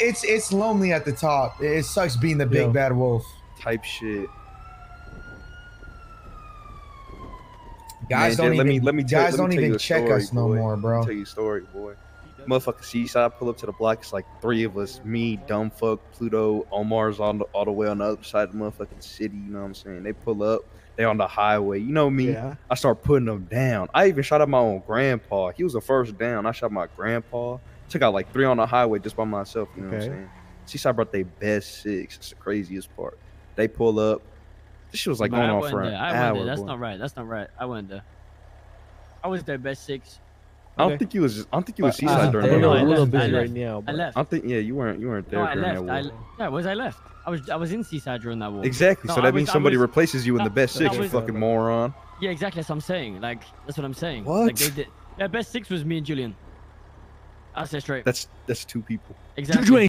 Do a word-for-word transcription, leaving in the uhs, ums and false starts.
it's it's lonely at the top. It sucks being the big Yo, bad wolf. Type shit. Guys Man, don't even, let me, let me guys don't even check story, us no boy. more, bro. Let me tell you a story, boy. Motherfucker, Seaside pull up to the block. It's like three of us. Me, dumb fuck, Pluto, Omar's on the, all the way on the other side of the motherfucking city. You know what I'm saying? They pull up. They on the highway. You know me. Yeah. I start putting them down. I even shot at my own grandpa. He was the first down. I shot my grandpa. Took out like three on the highway just by myself. You know okay. what I'm saying? Seaside brought their best six. It's the craziest part. They pull up. This shit was like but going on for an I hour. That's boy. not right. That's not right. I went there. I was their best six. I don't okay. think you was. I don't think you was Seaside uh, during that. No, a little bit right now. I left. I think yeah, you weren't. You weren't there no, during I left. that war. I, yeah, was I left? I was. I was in Seaside during that war. Exactly. No, so that I means was, somebody was, replaces you in no, the best six. Was, you fucking moron. Yeah, exactly. That's what I'm saying. Like that's what I'm saying. What? Like, they did, yeah, best six was me and Julian. I said straight. That's that's two people. Exactly.